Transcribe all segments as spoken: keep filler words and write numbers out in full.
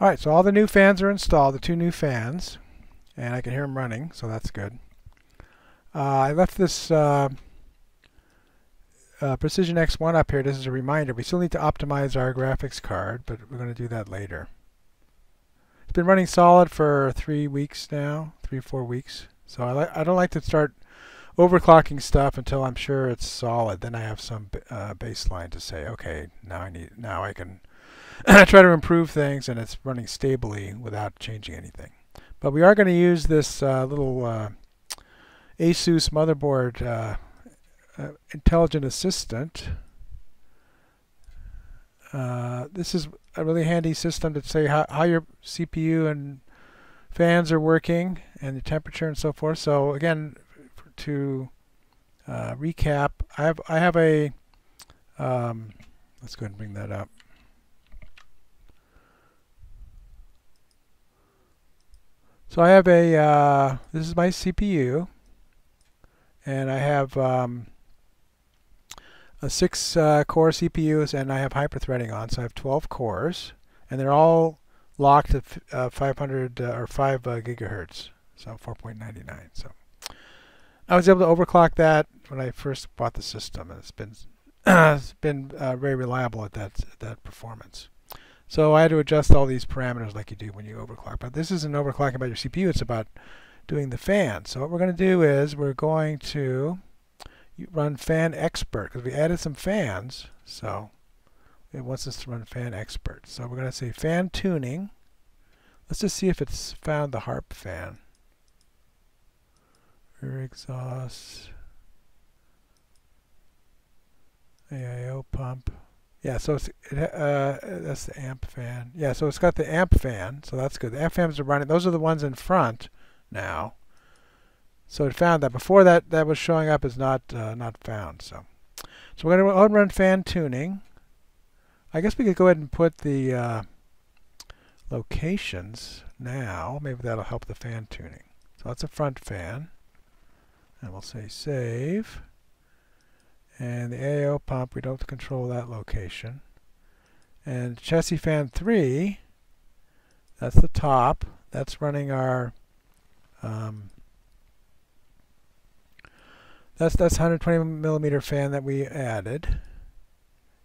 Alright, so all the new fans are installed, the two new fans, and I can hear them running, so that's good. Uh, I left this uh, uh, Precision X one up here. This is a reminder. We still need to optimize our graphics card, but we're going to do that later. It's been running solid for three weeks now, three, four weeks. So I, I don't like to start overclocking stuff until I'm sure it's solid. Then I have some uh, baseline to say, okay, now I need, now I can try to improve things, and it's running stably without changing anything. But we are going to use this uh, little uh, Asus motherboard uh, uh, intelligent assistant. Uh, this is a really handy system to say how, how your C P U and fans are working and the temperature and so forth. So again, for, to uh, recap, I have I have a um, let's go ahead and bring that up. So I have a, uh, this is my C P U, and I have um, a six uh, core C P Us, and I have hyperthreading on, so I have twelve cores, and they're all locked at uh, five hundred uh, or five uh, gigahertz, so four point nine nine. So I was able to overclock that when I first bought the system, and it's been it's been uh, very reliable at that at that performance. So I had to adjust all these parameters like you do when you overclock. But this isn't overclocking about your C P U, it's about doing the fan. So what we're going to do is we're going to run Fan Expert, because we added some fans. So it wants us to run Fan Expert. So we're going to say Fan Tuning. Let's just see if it's found the harp fan. Rear exhaust. A I O Pump. Yeah, so it's, it, uh, that's the amp fan. Yeah, so it's got the amp fan, so that's good. The amp fans are running. Those are the ones in front now. So it found that. Before that, that was showing up as not uh, not found. So, so we're going to run Fan Tuning. I guess we could go ahead and put the uh, locations now. Maybe that'll help the fan tuning. So that's a front fan, and we'll say save. And the A I O pump, we don't control that location. And chassis fan three, that's the top. That's running our. Um, that's that's one hundred twenty millimeter fan that we added.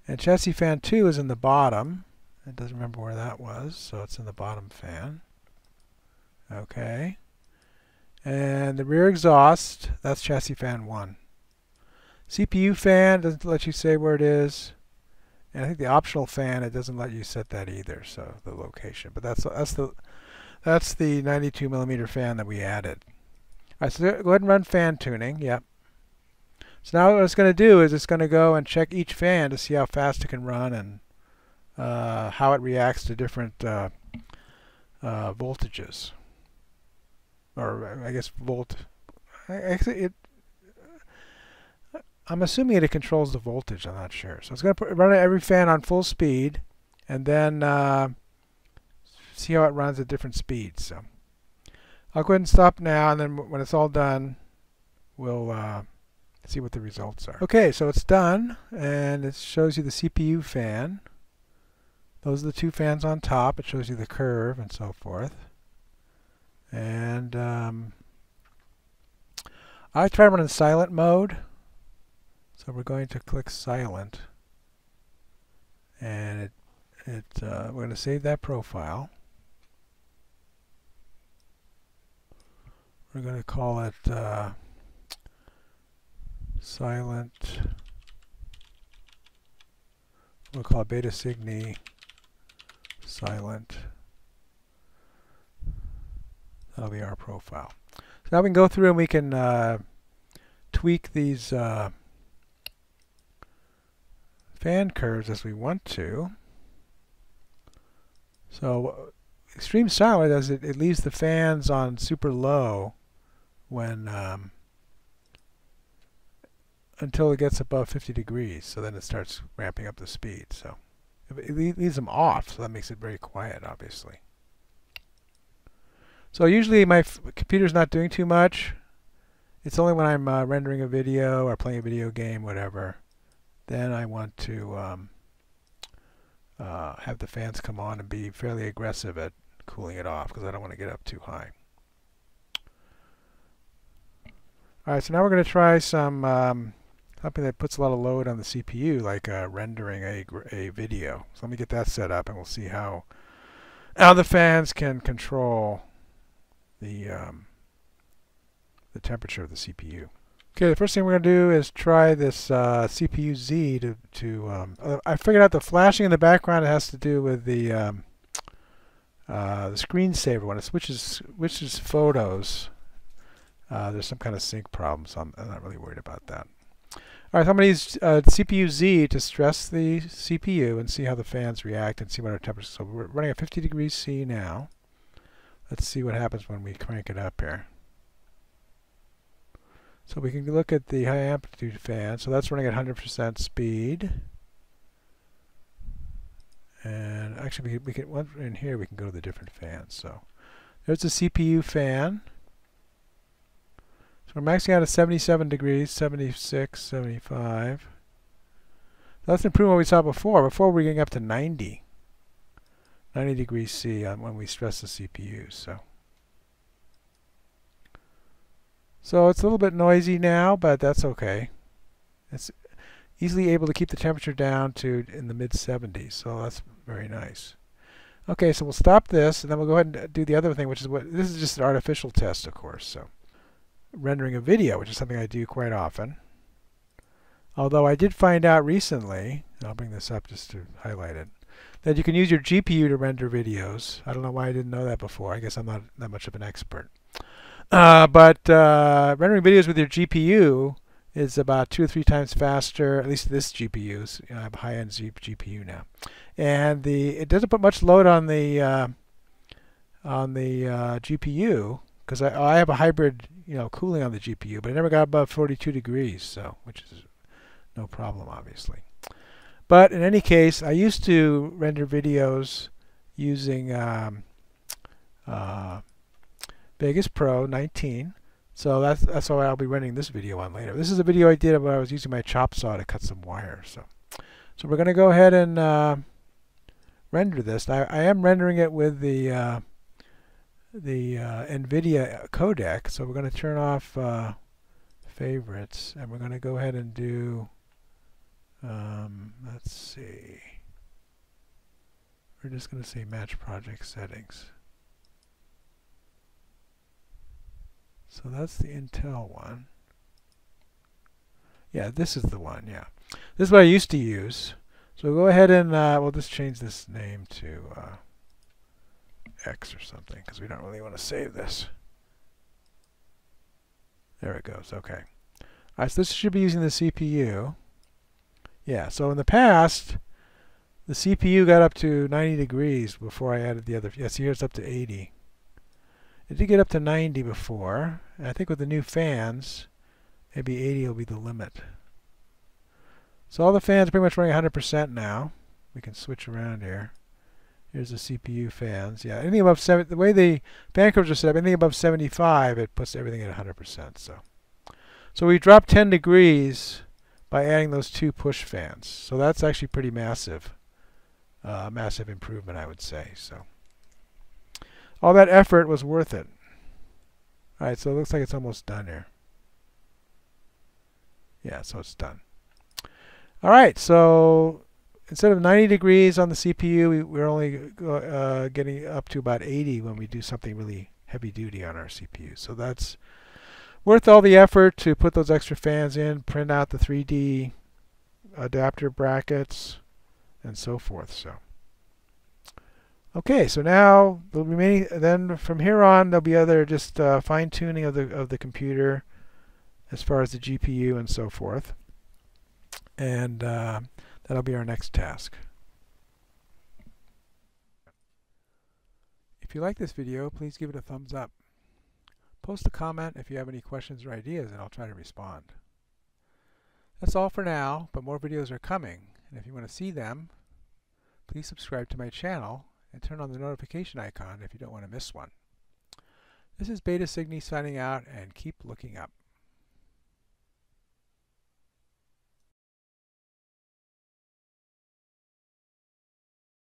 And chassis fan two is in the bottom. It doesn't remember where that was, so it's in the bottom fan. Okay. And the rear exhaust, that's chassis fan one. C P U fan doesn't let you say where it is, and I think the optional fan, it doesn't let you set that either. So the location, but that's that's the that's the ninety-two millimeter fan that we added. All right, so go ahead and run fan tuning. Yep. So now what it's going to do is it's going to go and check each fan to see how fast it can run and uh, how it reacts to different uh, uh, voltages, or I guess volt. Actually, it. I'm assuming it controls the voltage. I'm not sure. So it's going to put, run every fan on full speed, and then uh, see how it runs at different speeds. So I'll go ahead and stop now, and then when it's all done, we'll uh, see what the results are. Okay, so it's done, and it shows you the C P U fan. Those are the two fans on top. It shows you the curve and so forth. And um, I try to run in silent mode. So we're going to click silent, and it, it, uh, we're going to save that profile. We're going to call it uh, silent. We'll call it Beta Cygni silent. That'll be our profile. So now we can go through and we can uh, tweak these uh, fan curves as we want to. So extreme silent does it, it leaves the fans on super low when um, until it gets above fifty degrees. So then it starts ramping up the speed. So it leaves them off. So that makes it very quiet, obviously. So usually my f computer's not doing too much. It's only when I'm uh, rendering a video or playing a video game, whatever. Then I want to um, uh, have the fans come on and be fairly aggressive at cooling it off, because I don't want to get up too high. Alright, so now we're going to try some um, something that puts a lot of load on the C P U, like uh, rendering a, a video. So let me get that set up and we'll see how, how the fans can control the, um, the temperature of the C P U. Okay, the first thing we're going to do is try this uh, C P U-Z to... to um, I figured out the flashing in the background has to do with the, um, uh, the screensaver. When it switches, switches photos, uh, there's some kind of sync problem, so I'm, I'm not really worried about that. Alright, so I'm going to use uh, C P U-Z to stress the C P U and see how the fans react and see what our temperature is. So we're running at fifty degrees C now. Let's see what happens when we crank it up here. So we can look at the high amplitude fan. So that's running at one hundred percent speed. And actually, we, we can one in here. We can go to the different fans. So there's the C P U fan. So we're maxing out at seventy-seven degrees, seventy-six, seventy-five. So that's improving what we saw before. Before we were getting up to ninety, ninety degrees C on when we stress the C P U. So. So it's a little bit noisy now, but that's okay. It's easily able to keep the temperature down to in the mid seventies, so that's very nice. Okay, so we'll stop this, and then we'll go ahead and do the other thing, which is what this is just an artificial test, of course. So rendering a video, which is something I do quite often. Although I did find out recently, and I'll bring this up just to highlight it, that you can use your G P U to render videos. I don't know why I didn't know that before. I guess I'm not that much of an expert. Uh, but uh, rendering videos with your G P U is about two or three times faster. At least this G P U's. You know, I have a high-end G P U now, and the it doesn't put much load on the uh, on the uh, G P U because I, I have a hybrid, you know, cooling on the G P U, but it never got above forty-two degrees, so which is no problem, obviously. But in any case, I used to render videos using. Um, uh, Vegas Pro nineteen, so that's that's what I'll be rendering this video on later. This is a video I did when I was using my chop saw to cut some wire. So, so we're going to go ahead and uh, render this. Now, I am rendering it with the uh, the uh, NVIDIA codec. So we're going to turn off uh, favorites, and we're going to go ahead and do. Um, let's see. We're just going to say match project settings. So that's the Intel one. Yeah, this is the one, yeah. This is what I used to use. So we'll go ahead and uh, we'll just change this name to uh, X or something, because we don't really want to save this. There it goes, okay. Alright, so this should be using the C P U. Yeah, so in the past, the C P U got up to ninety degrees before I added the other. Yes, here it's up to eighty. It did get up to ninety before, and I think with the new fans, maybe eighty will be the limit. So all the fans are pretty much running one hundred percent now. We can switch around here. Here's the C P U fans. Yeah, anything above seven. The way the fan curves are set up, anything above seventy-five, it puts everything at one hundred percent. So, so we dropped ten degrees by adding those two push fans. So that's actually pretty massive, uh, massive improvement, I would say. So. All that effort was worth it. Alright, so it looks like it's almost done here. Yeah, so it's done. Alright, so instead of ninety degrees on the C P U, we, we're only uh, getting up to about eighty when we do something really heavy duty on our C P U. So that's worth all the effort to put those extra fans in, print out the three D adapter brackets, and so forth. So. Okay, so now there'll be many. Then from here on, there'll be other just uh, fine tuning of the of the computer, as far as the G P U and so forth. And uh, that'll be our next task. If you like this video, please give it a thumbs up. Post a comment if you have any questions or ideas, and I'll try to respond. That's all for now, but more videos are coming, and if you want to see them, please subscribe to my channel. And turn on the notification icon if you don't want to miss one. This is Beta Cygni signing out, and keep looking up.